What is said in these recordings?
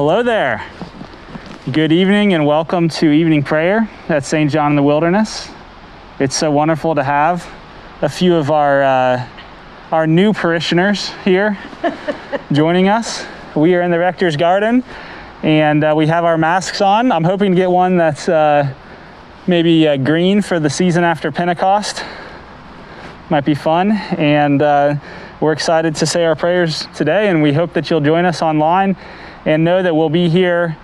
Hello there. Good evening and welcome to evening prayer at St. John in the Wilderness. It's so wonderful to have a few of our new parishioners here joining us. We are in the Rector's Garden and we have our masks on. I'm hoping to get one that's maybe green for the season after Pentecost. Might be fun, and we're excited to say our prayers today, and we hope that you'll join us online and know that we'll be here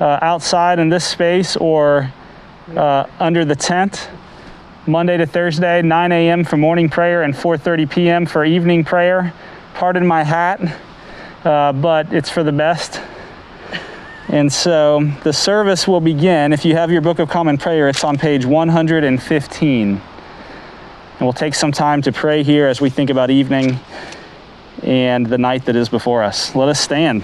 outside in this space or under the tent Monday to Thursday, 9 a.m. for morning prayer and 4:30 p.m. for evening prayer. Pardon my hat, but it's for the best. And so the service will begin. If you have your Book of Common Prayer, it's on page 115. And we'll take some time to pray here as we think about evening and the night that is before us. Let us stand.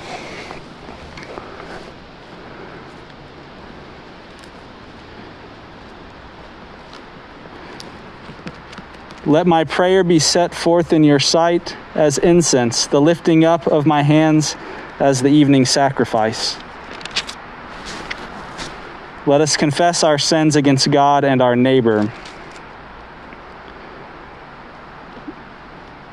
Let my prayer be set forth in your sight as incense, the lifting up of my hands as the evening sacrifice. Let us confess our sins against God and our neighbor.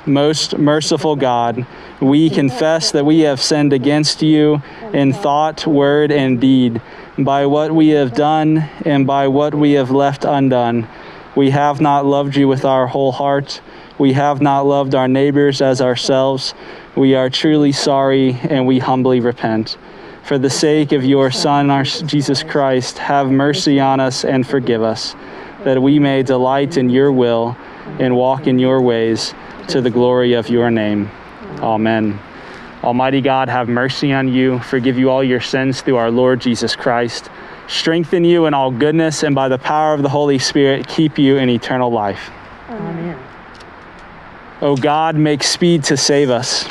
Most merciful God, we confess that we have sinned against you in thought, word, and deed, by what we have done and by what we have left undone. We have not loved you with our whole heart. We have not loved our neighbors as ourselves. We are truly sorry and we humbly repent. For the sake of your Son, our Jesus Christ, have mercy on us and forgive us, that we may delight in your will and walk in your ways, to the glory of your name. Amen. Almighty God, have mercy on you, forgive you all your sins through our Lord Jesus Christ, strengthen you in all goodness, and by the power of the Holy Spirit, keep you in eternal life. Amen. O God, make speed to save us.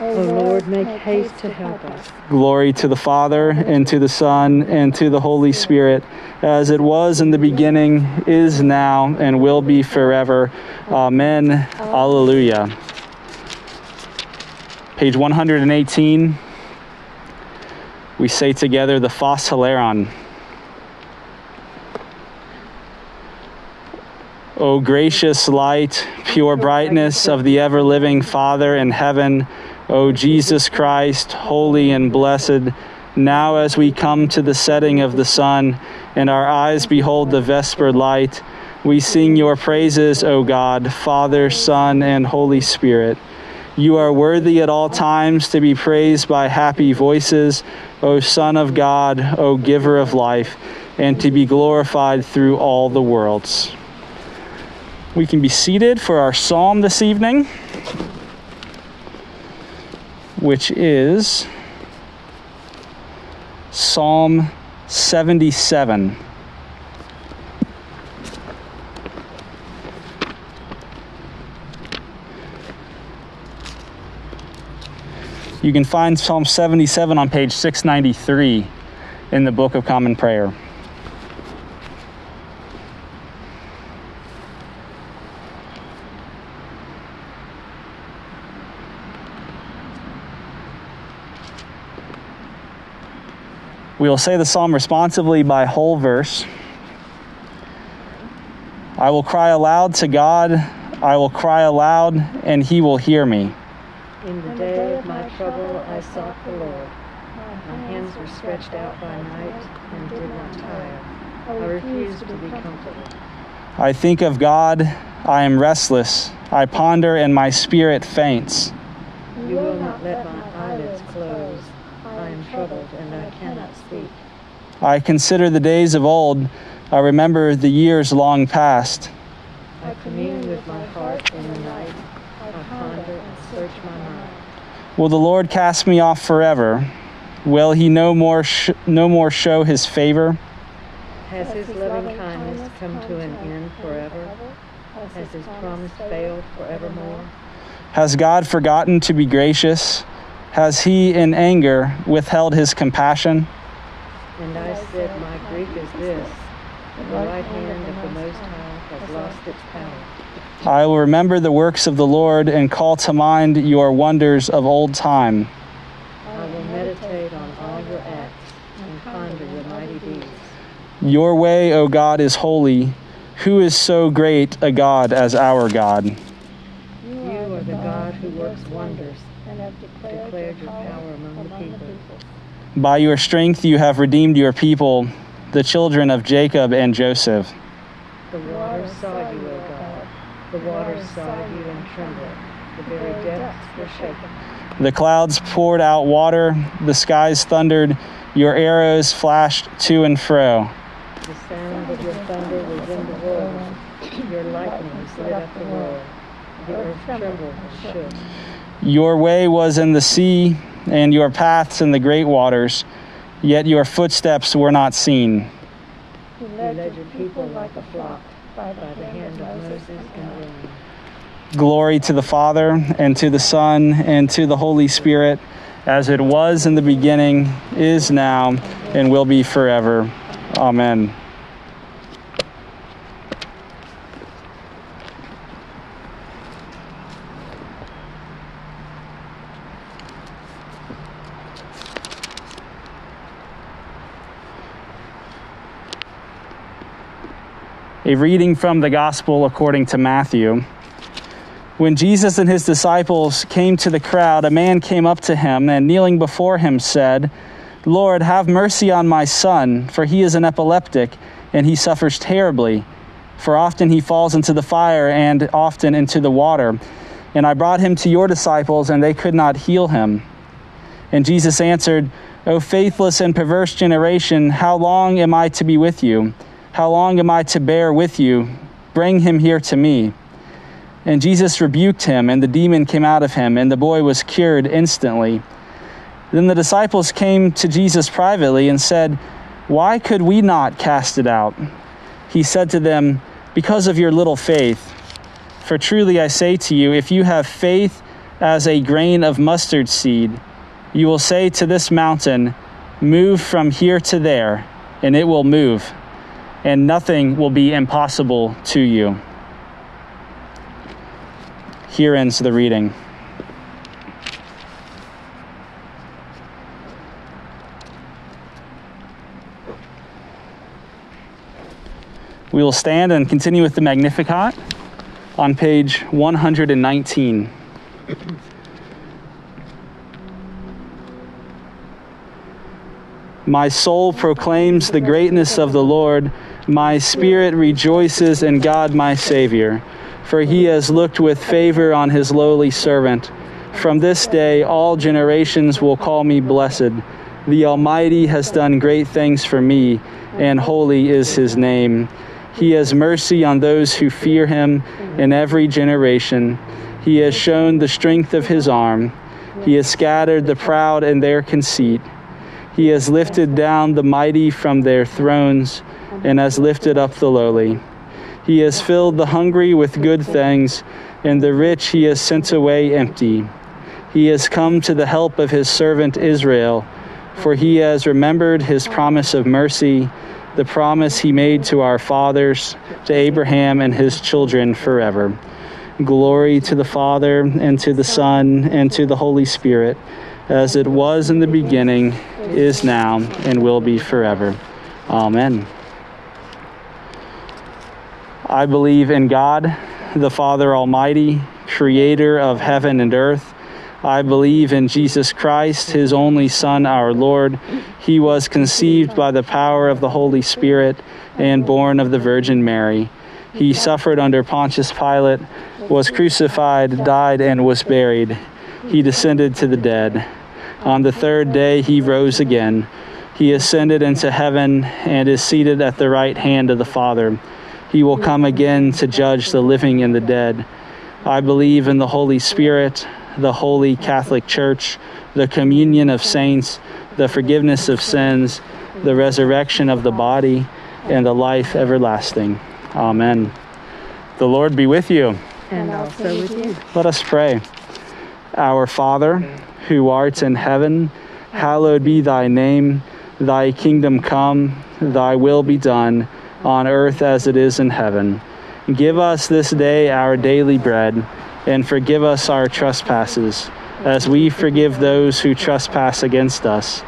O Lord, make haste to help us. Glory to the Father, and to the Son, and to the Holy Spirit, as it was in the beginning, is now, and will be forever. Amen. Alleluia. Page 118, we say together the Phos Hilaron. O gracious light, pure brightness of the ever-living Father in heaven, O Jesus Christ, holy and blessed, now as we come to the setting of the sun, and our eyes behold the vesper light, we sing your praises, O God, Father, Son, and Holy Spirit. You are worthy at all times to be praised by happy voices, O Son of God, O Giver of life, and to be glorified through all the worlds. We can be seated for our psalm this evening, which is Psalm 77. You can find Psalm 77 on page 693 in the Book of Common Prayer. We will say the psalm responsively by whole verse. I will cry aloud to God, I will cry aloud, and he will hear me. In the day of my trouble I sought the Lord. My hands were stretched out by night and did not tire. I refused to be comforted. I think of God, I am restless. I ponder and my spirit faints. You will not let my eyelids close. I am troubled and I cannot speak. I consider the days of old. I remember the years long past. I commune with my heart in the night. I ponder and search my mind. Will the Lord cast me off forever? Will he no more show his favor? Has his loving kindness come to an end forever? Has his promise failed forevermore? Has God forgotten to be gracious? Has he in anger withheld his compassion? And I said, my grief is this, that the right hand of the Most High has lost its power. I will remember the works of the Lord and call to mind your wonders of old time. I will meditate on all your acts. and ponder your mighty deeds. Your way, O God, is holy. Who is so great a God as our God? You are the God who works wonders and have declared your power among the people. By your strength you have redeemed your people, the children of Jacob and Joseph. The waters saw you, O God. The waters saw you and trembled. The very depths were shaken. The clouds poured out water. The skies thundered. Your arrows flashed to and fro. The sound of your thunder was in the world. Your lightnings lit up the world. The earth trembled and shook. Your way was in the sea, and your paths in the great waters, yet your footsteps were not seen. You led your people like a flock by the hand of Moses and Aaron. Glory to the Father, and to the Son, and to the Holy Spirit, as it was in the beginning, is now, and will be forever. Amen. A reading from the Gospel according to Matthew. When Jesus and his disciples came to the crowd, a man came up to him and, kneeling before him, said, "Lord, have mercy on my son, for he is an epileptic, and he suffers terribly. For often he falls into the fire and often into the water. And I brought him to your disciples, and they could not heal him." And Jesus answered, "O faithless and perverse generation, how long am I to be with you? How long am I to bear with you? Bring him here to me." And Jesus rebuked him, and the demon came out of him, and the boy was cured instantly. Then the disciples came to Jesus privately and said, "Why could we not cast it out?" He said to them, "Because of your little faith. For truly I say to you, if you have faith as a grain of mustard seed, you will say to this mountain, 'Move from here to there,' and it will move. And nothing will be impossible to you." Here ends the reading. We will stand and continue with the Magnificat on page 119. My soul proclaims the greatness of the Lord. My spirit rejoices in God my Savior, for he has looked with favor on his lowly servant. From this day all generations will call me blessed. The Almighty has done great things for me, and holy is his name. He has mercy on those who fear him in every generation. He has shown the strength of his arm. He has scattered the proud in their conceit. He has lifted down the mighty from their thrones and has lifted up the lowly. He has filled the hungry with good things, and the rich he has sent away empty. He has come to the help of his servant Israel, for he has remembered his promise of mercy, the promise he made to our fathers, to Abraham and his children forever. Glory to the Father, and to the Son, and to the Holy Spirit, as it was in the beginning, is now, and will be forever. Amen. I believe in God, the Father Almighty, creator of heaven and earth. I believe in Jesus Christ, his only Son, our Lord. He was conceived by the power of the Holy Spirit and born of the Virgin Mary. He suffered under Pontius Pilate, was crucified, died, and was buried. He descended to the dead. On the third day he rose again. He ascended into heaven and is seated at the right hand of the Father. He will come again to judge the living and the dead. I believe in the Holy Spirit, the Holy Catholic Church, the communion of saints, the forgiveness of sins, the resurrection of the body, and the life everlasting. Amen. The Lord be with you. And also with you. Let us pray. Our Father, who art in heaven, hallowed be thy name. Thy kingdom come, thy will be done, on earth as it is in heaven. Give us this day our daily bread, and forgive us our trespasses, as we forgive those who trespass against us.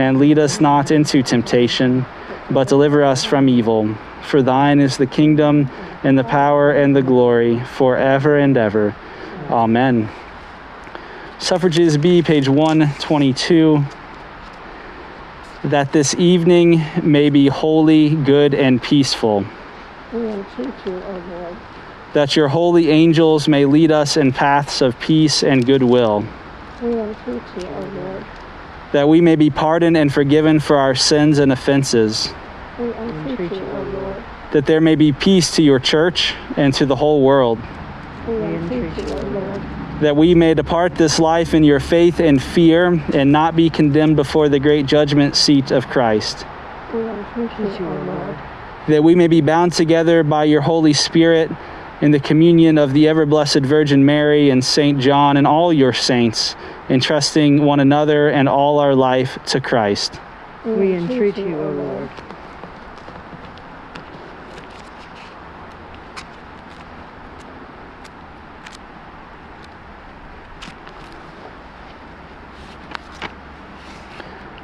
And lead us not into temptation, but deliver us from evil. For thine is the kingdom and the power and the glory forever and ever. Amen. Suffrages B, page 122. That this evening may be holy, good, and peaceful. We entreat you, O Lord. That your holy angels may lead us in paths of peace and goodwill. We entreat you, O Lord. That we may be pardoned and forgiven for our sins and offenses. We entreat you, O Lord. That there may be peace to your church and to the whole world. We entreat you, O Lord. That we may depart this life in your faith and fear, and not be condemned before the great judgment seat of Christ. We entreat you, O Lord. That we may be bound together by your Holy Spirit in the communion of the ever-blessed Virgin Mary and St. John and all your saints, entrusting one another and all our life to Christ. We entreat you, O Lord.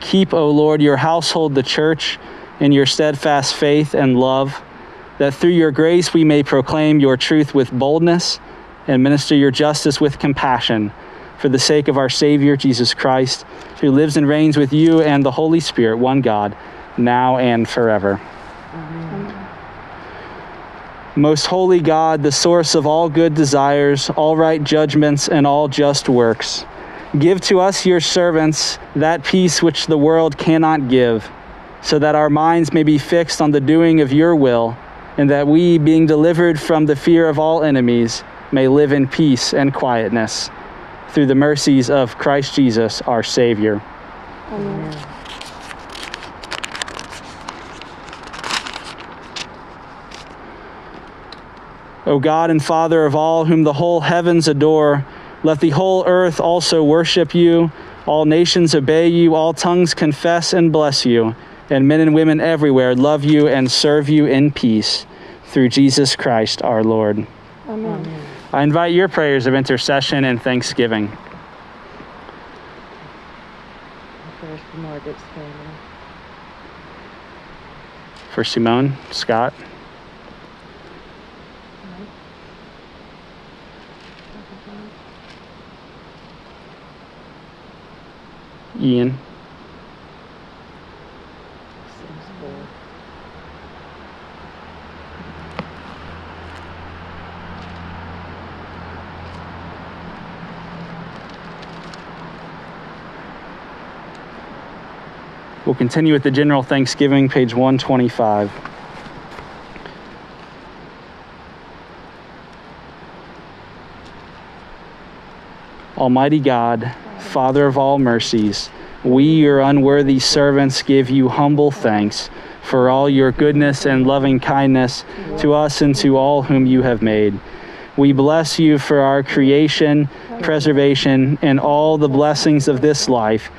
Keep, O Lord, your household, the church, in your steadfast faith and love, that through your grace we may proclaim your truth with boldness and minister your justice with compassion, for the sake of our Savior, Jesus Christ, who lives and reigns with you and the Holy Spirit, one God, now and forever. Amen. Most holy God, the source of all good desires, all right judgments, and all just works, give to us, your servants, that peace which the world cannot give, so that our minds may be fixed on the doing of your will, and that we, being delivered from the fear of all enemies, may live in peace and quietness, through the mercies of Christ Jesus, our Savior. Amen. O God and Father of all, whom the whole heavens adore, let the whole earth also worship you, all nations obey you, all tongues confess and bless you, and men and women everywhere love you and serve you in peace, through Jesus Christ our Lord. Amen. I invite your prayers of intercession and thanksgiving. For Margaret's family. For Simone, Scott. Ian. We'll continue with the general thanksgiving, page 125. Almighty God, Father of all mercies, we, your unworthy servants, give you humble thanks for all your goodness and loving kindness to us and to all whom you have made. We bless you for our creation, preservation, and all the blessings of this life,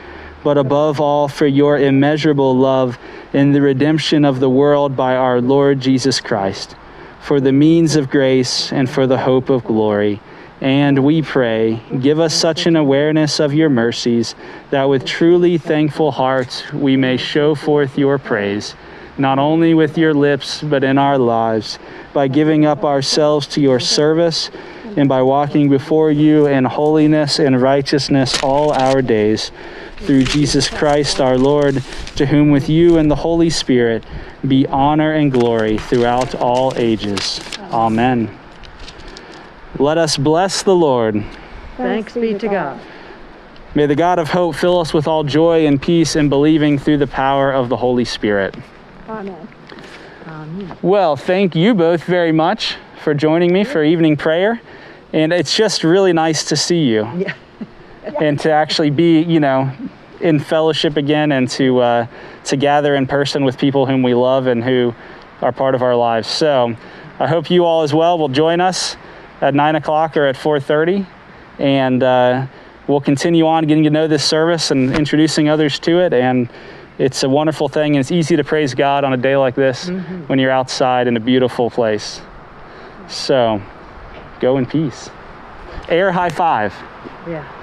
but above all for your immeasurable love in the redemption of the world by our Lord Jesus Christ, for the means of grace and for the hope of glory. And we pray, give us such an awareness of your mercies that with truly thankful hearts we may show forth your praise, not only with your lips but in our lives, by giving up ourselves to your service and by walking before you in holiness and righteousness all our days, through Jesus Christ our Lord, to whom with you and the Holy Spirit be honor and glory throughout all ages. Amen. Let us bless the Lord. Thanks be to God. May the God of hope fill us with all joy and peace in believing through the power of the Holy Spirit. Amen. Amen. Well, thank you both very much for joining me for evening prayer. And it's just really nice to see you. Yeah. And to actually be, in fellowship again, and to gather in person with people whom we love and who are part of our lives. So I hope you all as well will join us at 9 o'clock or at 4:30, and we'll continue on getting to know this service and introducing others to it. And it's a wonderful thing, and it's easy to praise God on a day like this when you're outside in a beautiful place. So go in peace. Air high five. Yeah.